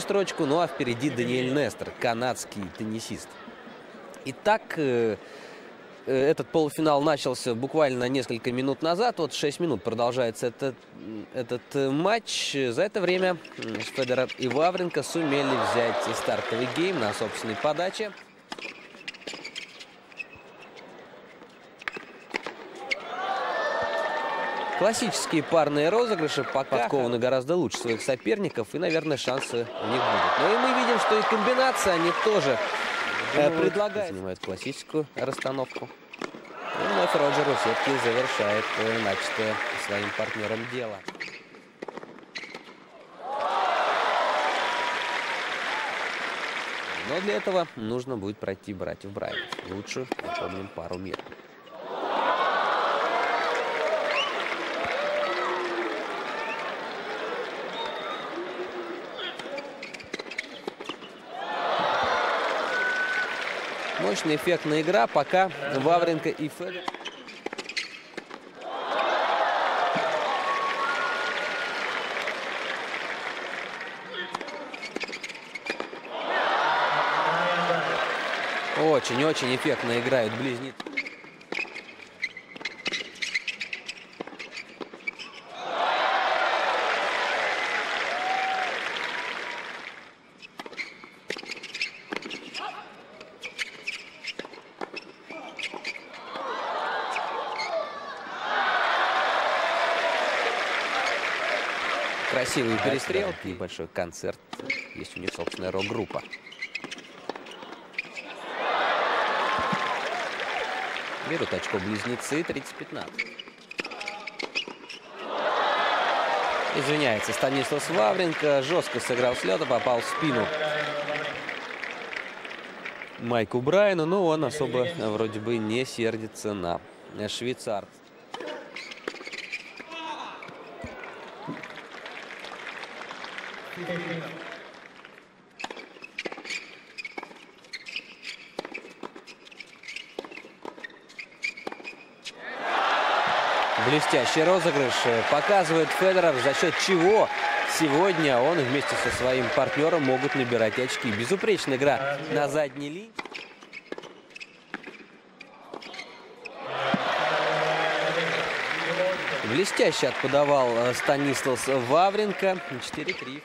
вторую строчку. Ну а впереди Даниэль Нестор, канадский теннисист. Итак, этот полуфинал начался буквально несколько минут назад. Вот 6 минут продолжается этот матч. За это время Федерер и Вавринка сумели взять стартовый гейм на собственной подаче. Классические парные розыгрыши пока подкованы гораздо лучше своих соперников. И, наверное, шансы у них будут. Но и мы видим, что и комбинации они тоже предлагают. Занимают классическую расстановку. И вновь Роджер у сетки завершает начатое своим партнером дело. Но для этого нужно будет пройти братьев Брайан. Лучше напомним пару мира. Мощная эффектная игра, пока Вавринка и Федерер. Очень-очень эффектно играют близнецы. Красивые перестрелки. Небольшой концерт. Есть у них собственная рок-группа. Берут очко близнецы. 30-15. Извиняется Станислас Вавринка. Жестко сыграл с лета. Попал в спину Майку Брайану. Но он особо вроде бы не сердится на швейцарца. Блестящий розыгрыш показывает Федерер, за счет чего сегодня он вместе со своим партнером могут набирать очки. Безупречная игра на задней линии. Блестяще отподавал Станислас Вавринка. 4-3.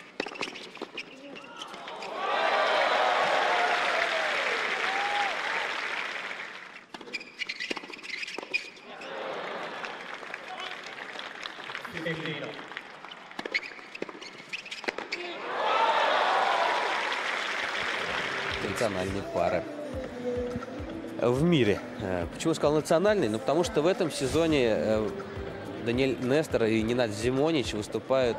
Национальные пары в мире. Почему сказал национальный? Ну, потому что в этом сезоне Даниэль Нестор и Ненад Зимонич выступают.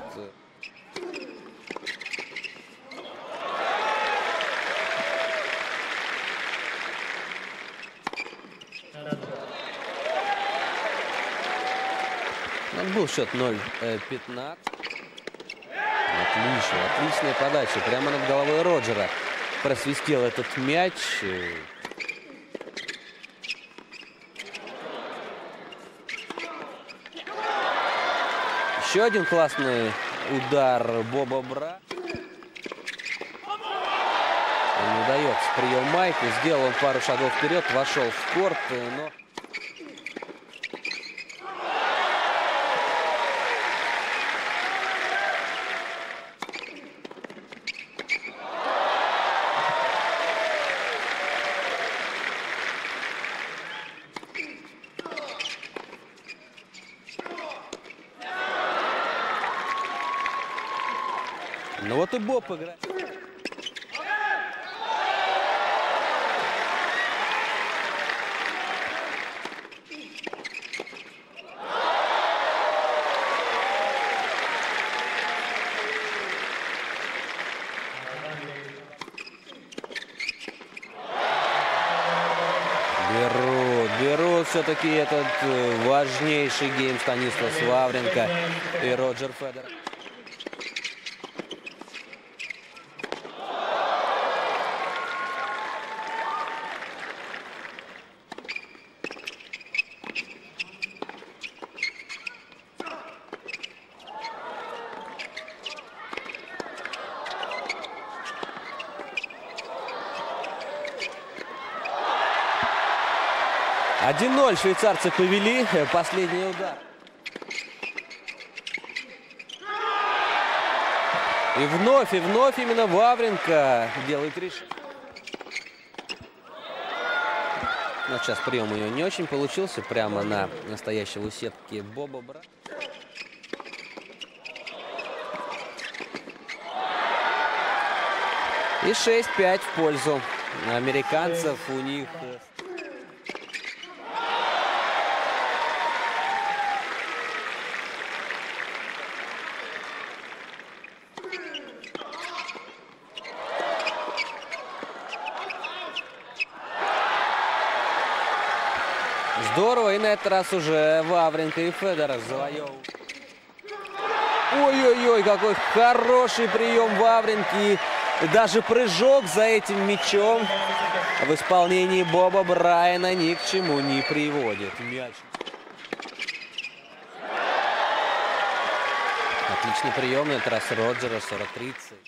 Был счет 0-15. Отличная подача. Прямо над головой Роджера просвистел этот мяч. Еще один классный удар Боба Брайана. Не удается прием Майку. Сделал он пару шагов вперед, вошел в корт, но... Ну вот и Боб играет. Берут все-таки этот важнейший гейм Станислас Вавринка и Роджер Федерер. 1-0 швейцарцы повели. Последний удар. И вновь именно Вавринка делает решение. Но сейчас прием у него не очень получился. Прямо на настоящего сетки Боба Брайана. И 6-5 в пользу американцев. У них... Здорово, и на этот раз уже Вавринка и Федерер завоевывают. Ой-ой-ой, какой хороший прием Вавринки. И даже прыжок за этим мячом в исполнении Боба Брайана ни к чему не приводит. Мяч. Отличный прием, на этот раз Роджера, 40-30.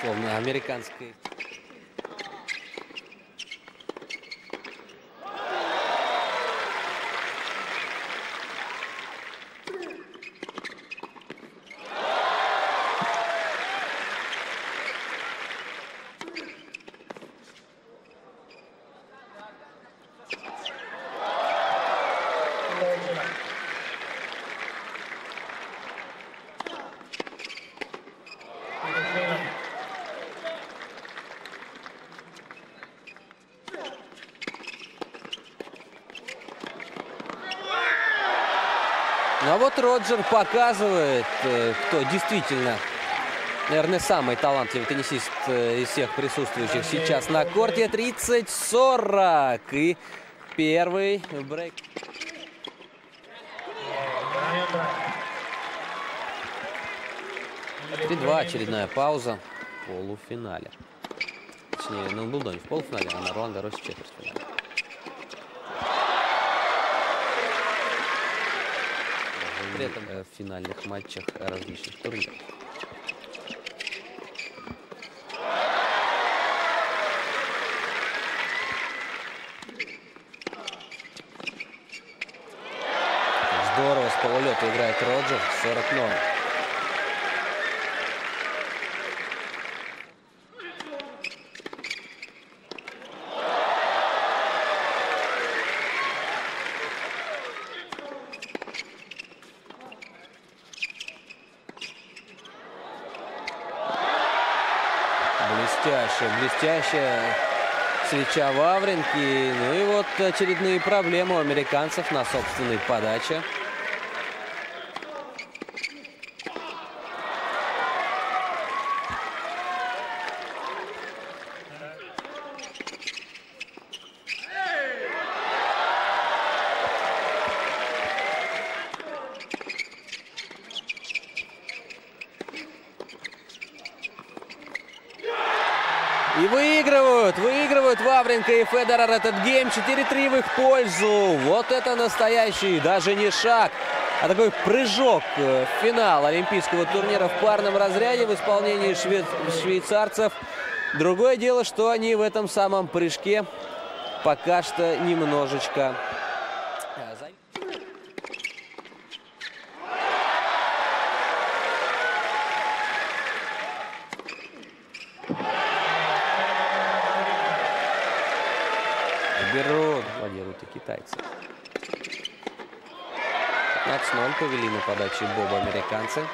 Словно американской. А вот Роджер показывает, кто действительно, наверное, самый талантливый теннисист из всех присутствующих сейчас на корте. 30-40. И первый брейк. И 3-2. Очередная пауза в полуфинале. Точнее, на Умблдоне в полуфинале, а на Руан-Гаросе в четвертьфинале. При этом в финальных матчах различных турниров. Здорово с полулета играет Роджер, 40-0. Блестящая свеча Вавринки. Ну и вот очередные проблемы у американцев на собственной подаче. И выигрывают Вавринка и Федерер этот гейм. 4-3 в их пользу. Вот это настоящий, даже не шаг, а такой прыжок в финал олимпийского турнира в парном разряде в исполнении швейцарцев. Другое дело, что они в этом самом прыжке пока что немножечко... Планируют и китайцы. 15-0 повели на подаче Боба американцы.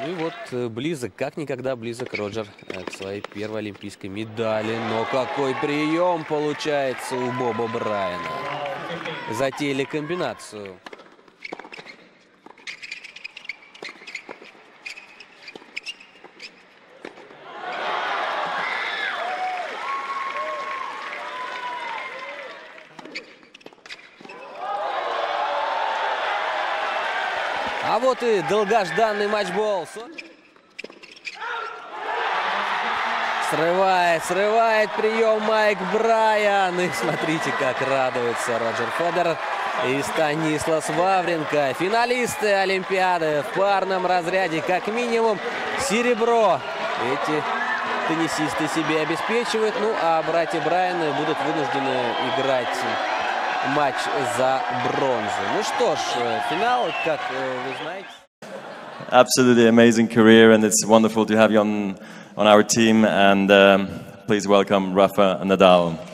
И вот близок, как никогда близок Роджер к своей первой олимпийской медали. Но какой прием получается у Боба Брайана. Затеяли комбинацию. А вот и долгожданный матчбол. Срывает прием Майк Брайан. И смотрите, как радуется Роджер Федерер и Станислас Вавринка. Финалисты Олимпиады в парном разряде. Как минимум серебро эти теннисисты себе обеспечивают. Ну а братья Брайаны будут вынуждены играть матч за бронзу. Ну что ж, финал, как вы знаете. Absolutely amazing career, and it's wonderful to have you on our team. And please welcome Rafa Nadal.